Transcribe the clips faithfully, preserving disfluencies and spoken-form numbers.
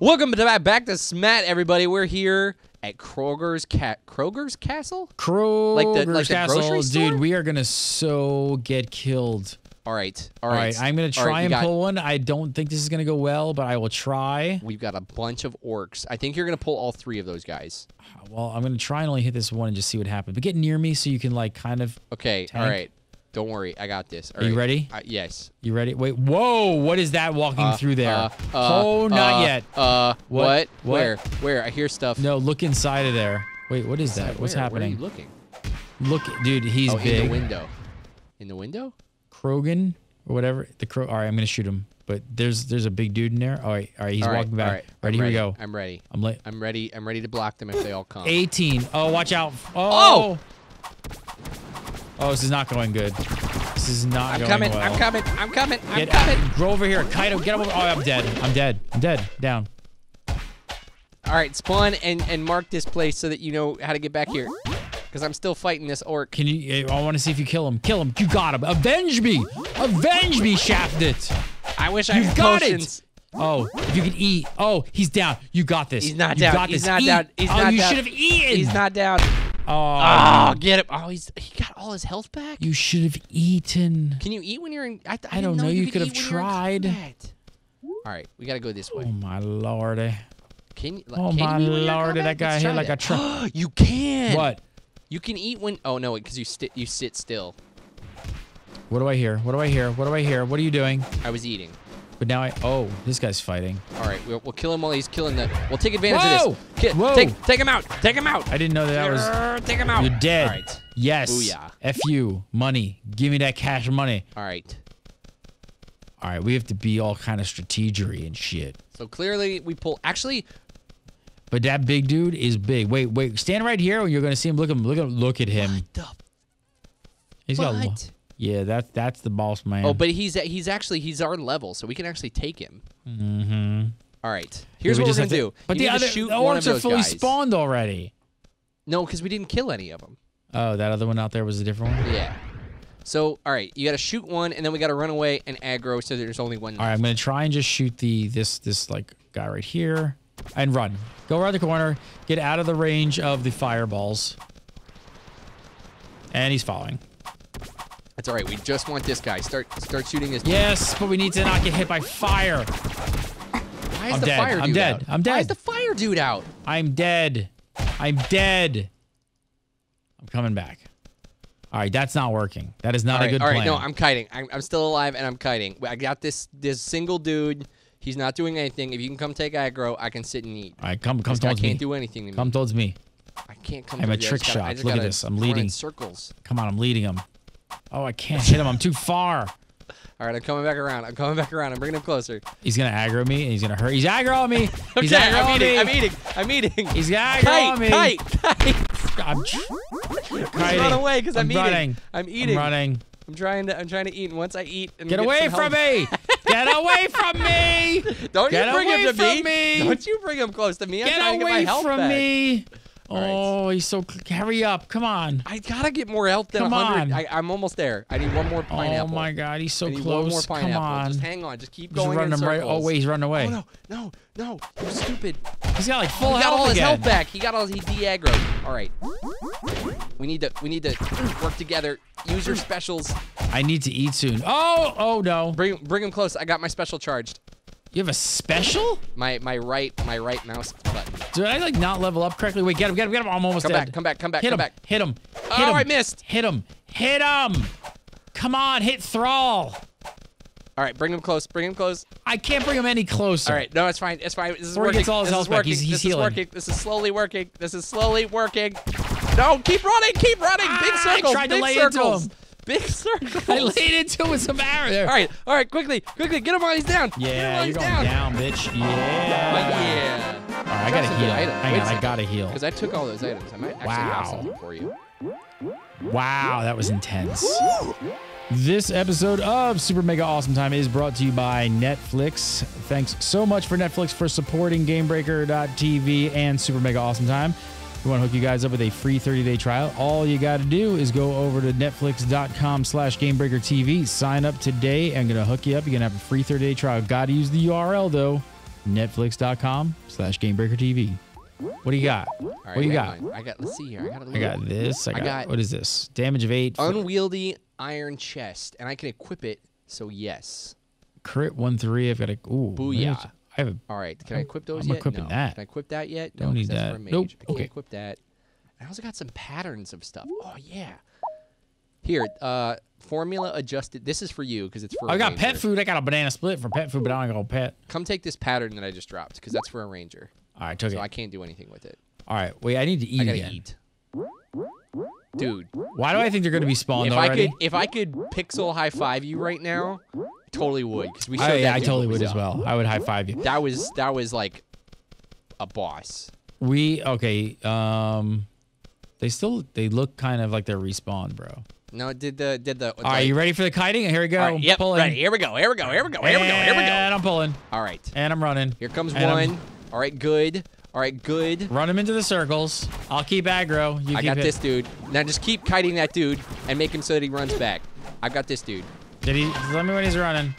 Welcome to, back to Smat, everybody. We're here at Kroger's cat Kroger's castle. Kroger's like the, like castle, the grocery store? Dude. We are gonna so get killed. All right, all right. All right I'm gonna try right, and got, pull one. I don't think this is gonna go well, but I will try. We've got a bunch of orcs. I think you're gonna pull all three of those guys. Well, I'm gonna try and only hit this one and just see what happens. But get near me so you can like kind of. Okay. Tank. All right. Don't worry, I got this. All right. You ready? Uh, yes. You ready? Wait, whoa! What is that walking uh, through there? Uh, uh, oh, not uh, yet. Uh, what? what? Where? Where? I hear stuff. No, look inside of there. Wait, what is that? Where? What's happening? Where are you looking? Look, dude, he's oh, big. in the window. In the window? Krogan or whatever. The Kro. All right, I'm gonna shoot him. But there's there's a big dude in there. All right, all right, he's all right, walking back. All right, all right here ready. we go. I'm ready. I'm late. I'm ready. I'm ready to block them if they all come. eighteen. Oh, watch out! Oh. oh! Oh, this is not going good. This is not I'm going coming, well. I'm coming. I'm coming. I'm get coming. Out. Go over here. Kaido, get over. Oh, I'm dead. I'm dead. I'm dead. Down. All right, spawn and, and mark this place so that you know how to get back here. Because I'm still fighting this orc. Can you? I want to see if you kill him. Kill him. You got him. Avenge me. Avenge me, Shaft it. I wish I had potions. You got it. Oh, if you could eat. Oh, he's down. You got this. He's not you down. Got he's this. not eat. down. He's oh, not you down. should have eaten. He's not down. Oh, oh, get him. Oh, he's, he got all his health back? You should have eaten. Can you eat when you're in... I, I, I don't know. know you, you could, could have tried. All right. We got to go this way. Oh, my lordy. Can, oh, can my you lordy. That guy hit like a truck. You can. What? You can eat when... Oh, no, because you, sti you sit still. What do I hear? What do I hear? What do I hear? What are you doing? I was eating. But now I... Oh, this guy's fighting. All right, we'll, we'll kill him while he's killing the... We'll take advantage Whoa! of this. Kill, Whoa! Take, take him out. Take him out. I didn't know that was... Take him out. You're dead. All right. Yes. Booyah. F you. Money. Give me that cash money. All right. All right, we have to be all kind of strategery and shit. So clearly we pull... Actually... But that big dude is big. Wait, wait. Stand right here or you're going to see him. Look at him. Look at, look at him. What the... He's what? got... Yeah, that's that's the boss man. Oh, but he's he's actually he's our level, so we can actually take him. Mm-hmm. All right, here's yeah, what we're gonna to, do. But you the other the orcs are fully guys. spawned already. No, because we didn't kill any of them. Oh, that other one out there was a different one. Yeah. So, all right, you got to shoot one, and then we got to run away and aggro, so there's only one. All right, I'm gonna try and just shoot the this this like guy right here, and run. Go around the corner, get out of the range of the fireballs, and he's following. That's all right. We just want this guy. Start, start shooting this. Yes, dude. But we need to not get hit by fire. Why is I'm the dead. fire dude I'm dead. out? I'm dead. Why is the fire dude out? I'm dead. I'm dead. I'm coming back. All right, that's not working. That is not all a right, good all plan. All right, no, I'm kiting. I'm, I'm still alive and I'm kiting. I got this. This single dude. He's not doing anything. If you can come take aggro, I can sit and eat. All right, come, come towards me. I can't me. do anything to me. Come towards me. I can't come. I'm a trick shot. Gotta, Look at this. I'm leading. Circles. Come on, I'm leading him. Oh, I can't hit him. I'm too far. All right, I'm coming back around. I'm coming back around. I'm bringing him closer. He's going to aggro me, and he's going to hurt. He's aggroing me. He's okay, aggroing I'm eating, me. I'm eating. I'm eating. He's aggroing me. Kite, kite, kite. I'm run away because I'm, I'm eating. Running. I'm eating. I'm running. I'm trying to, I'm trying to eat, and once I eat... And get, get away from me! Get away from me! Don't get you bring him to me. me! Don't you bring him close to me. I'm get trying to get my health back. Get away from me! Oh, right. he's so... Hurry up. Come on. I got to get more health than Come one hundred. On. I, I'm almost there. I need one more pineapple. Oh, my God. He's so I need close. One more pineapple. Come on. Just hang on. Just keep Just going in circles. Right. Oh, wait. He's running away. Oh, no. No. No. You're stupid. He's got, like, full health He got health all his again. health back. He got all... He de-aggroed. All right. We need to... We need to work together. Use your specials. I need to eat soon. Oh! Oh, no. Bring, bring him close. I got my special charged. You have a special? My my right my right mouse button. Did I like not level up correctly? Wait, get him, get him, get him! I'm almost come dead. Back, come back, come back, hit come him, back! Hit him! Hit him! Oh, I missed! Hit him! Hit him! Come on, hit Thrall! All right, bring him close. Bring him close. I can't bring him any closer. All right, no, it's fine. It's fine. This is Before working. He gets all his this is working. He's, he's this healing. is working. This is slowly working. This is slowly working. No, keep running! Keep running! Ah, big circles! I tried big to lay circles. Into him. Big circle. I laid into it with some arrow there. All right, all right, quickly, quickly, get him while he's down. Yeah, you're going down. down, bitch. Yeah. But yeah. All right, I gotta heal. Hang on, I gotta heal. Because I took all those items. I might actually wow. have something for you. Wow, that was intense. Woo! This episode of Super Mega Awesome Time is brought to you by Netflix. Thanks so much for Netflix for supporting Game Breaker dot T V and Super Mega Awesome Time. We want to hook you guys up with a free thirty-day trial. All you got to do is go over to netflix.com slash GameBreaker.tv. Sign up today. I'm going to hook you up. You're going to have a free thirty-day trial. Got to use the U R L, though. Netflix.com slash GameBreaker.tv. What do you got? All right, what do you got? Mine. I got, let's see here. I got, a I got this. I got, I got, what is this? Damage of eight. Unwieldy iron chest, and I can equip it, so yes. Crit one three. I've got a, ooh. Booyah. I have a, all right, can I, I equip those I'm yet? Equipping no. that. Can I equip that yet? Don't no, need that's that. For a mage. Nope. I can't okay. equip that. I also got some patterns of stuff. Oh, yeah. Here, uh, formula adjusted. This is for you because it's for I a got ranger. Pet food. I got a banana split for pet food, but I don't got pet. Come take this pattern that I just dropped because that's for a ranger. All right, took so it. So I can't do anything with it. All right, wait, I need to eat I gotta again. eat. Dude. Why do I think they're going to be spawned if already? I could, if I could pixel high-five you right now, I totally would. Cause we showed I, that yeah, I totally would as well. I would high-five you. That was, that was like a boss. We, okay, um, they still, they look kind of like they're respawned, bro. No, did the, did the. All right, you ready for the kiting? Here we go. Right, yep, pulling. Ready. Here we go, here we go, here we go, here we go, here we go. And I'm pulling. All right. And I'm running. Here comes and one. I'm, All right, good. All right, good. Run him into the circles. I'll keep aggro. You I keep got hit. this dude. Now just keep kiting that dude and make him so that he runs back. I've got this dude. Did he? Let me when he's running.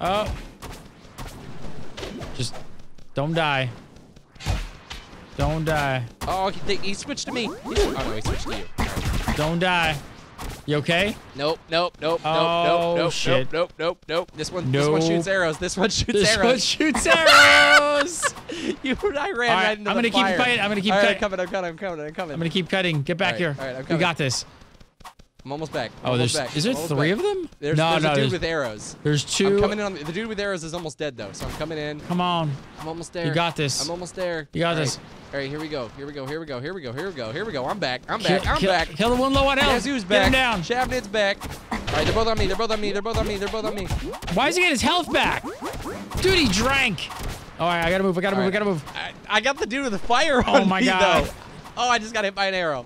Oh. Just don't die. Don't die. Oh, he, he switched to me. He, oh, no, he switched to you. Right. Don't die. You okay? Nope, nope, nope, oh, nope, nope, shit. nope, nope, nope, nope. This one, nope. this one shoots arrows. This one shoots this arrows. This one shoots arrows. You and I ran right, right into I'm gonna the fire. I'm going to keep fighting. I'm going to keep right, cutting. I'm coming, I'm coming, I'm coming, I'm coming. I'm going to keep cutting. Get back right, here. All right, I'm coming. We got this. I'm almost back. I'm oh, almost there's, back. Is there three back. of them? There's, no, there's no, a dude there's, with arrows. There's two. I'm coming in on, the dude with arrows is almost dead, though, so I'm coming in. Come on. I'm almost there. You got this. I'm almost there. You got All this. Right. All right, here we go. Here we go. Here we go. Here we go. Here we go. Here we go. I'm back. I'm back. Kill, I'm kill, back. Kill the one low on health. Yazoo's back. Down. Shavnit's back. All right, they're both on me. They're both on me. They're both on me. They're both on me. Why is he getting his health back? Dude, he drank. All right, I gotta move. I gotta All move. Right. I gotta move. I, I got the dude with the fire on me. Oh my god. Though. Oh, I just got hit by an arrow.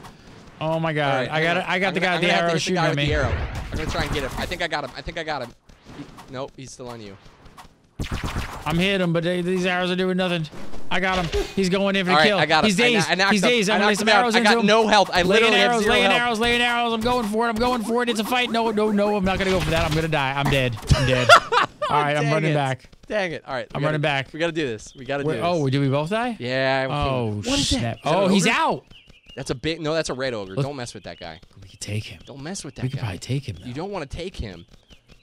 Oh my god! Right, I got it. I got I'm the guy with the arrow shooting at me. Arrow. I'm gonna try and get him. I think I got him. I think I got him. He, nope, he's still on you. I'm hitting him, but they, these arrows are doing nothing. I got him. He's going in for the right, kill. I got him. He's dazed. I, I he's dazed. I'm laying some arrows into him. I got no health. I literally laying arrows, laying arrows, laying arrows. I'm going for it. I'm going for it. It's a fight. No, no, no. I'm not gonna go for that. I'm gonna die. I'm dead. I'm dead. All right, I'm running it. back. Dang it! All right, I'm gotta, running back. We gotta do this. We gotta We're, do this. Oh, did we both die? Yeah. Oh shit! Oh, he's out. That's a big, no, that's a red ogre. Look, don't mess with that guy. We can take him. Don't mess with that we guy. We can probably take him, though. You don't want to take him.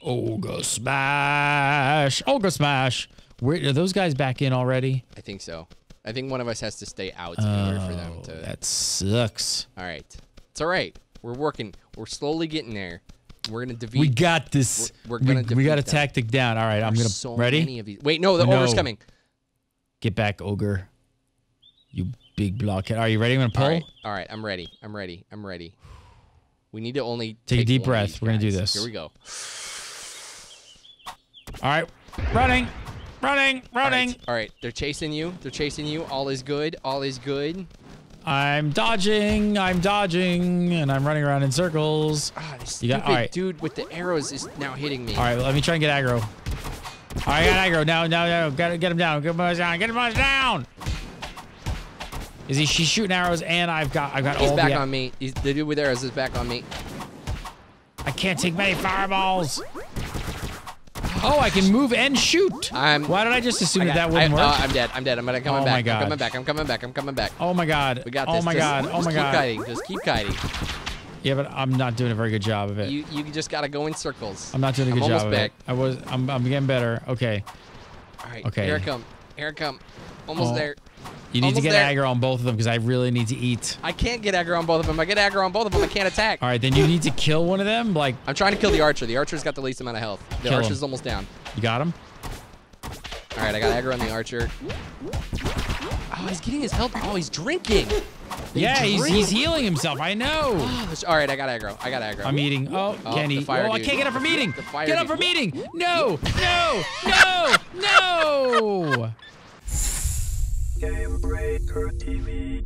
Ogre smash. Ogre smash. Where, are those guys back in already? I think so. I think one of us has to stay out in oh, order for them to. That sucks. All right. It's all right. We're working. We're slowly getting there. We're going to defeat. We got this. We're, we're going to We got a them. tactic down. All right. There's I'm going to. So ready? Many of these. Wait, no, the no. ogre's coming. Get back, ogre. You. Big blockhead. Are you ready? I'm gonna pull. All right. All right, I'm ready. I'm ready. I'm ready. We need to only take, take a deep breath. We're gonna do this. Here we go. All right, running, running, running. All right. All right, they're chasing you. They're chasing you. All is good. All is good. I'm dodging. I'm dodging, and I'm running around in circles. Ah, this you got, all right. dude with the arrows is now hitting me. All right, well, let me try and get aggro. All right, I got aggro. Now, now, now, gotta get him down. Get him down. Get him down. Is he? She's shooting arrows, and I've got, I've got. He's all back the on me. He's, the dude with arrows is back on me. I can't take many fireballs. Oh, I can move and shoot. I'm, Why did I just assume I got, that that wouldn't I, work? Uh, I'm dead. I'm dead. I'm coming oh back. I'm coming back. I'm coming back. I'm coming back. Oh my god. We got this. Oh my just, god. Oh my god. Just keep kiting. Just keep kiting. Yeah, but I'm not doing a very good job of it. You, you just gotta go in circles. I'm not doing a good I'm job of back. it. I was. I'm, I'm getting better. Okay. All right. Okay. Here I come. Here I come. Almost oh. there. You need Almost to get there. aggro on both of them because I really need to eat. I can't get aggro on both of them. I get aggro on both of them. I can't attack. All right, then you need to kill one of them. Like I'm trying to kill the archer. The archer's got the least amount of health. The kill archer's him. almost down. You got him? All right, I got aggro on the archer. Oh, he's getting his health. Oh, he's drinking. They yeah, drink. he's, he's healing himself. I know. Oh, all right, I got aggro. I got aggro. I'm eating. Oh, oh can't eat. Oh, dude. I can't get up from eating. Get dude. up from eating. No, no, no, no. Game Breaker T V.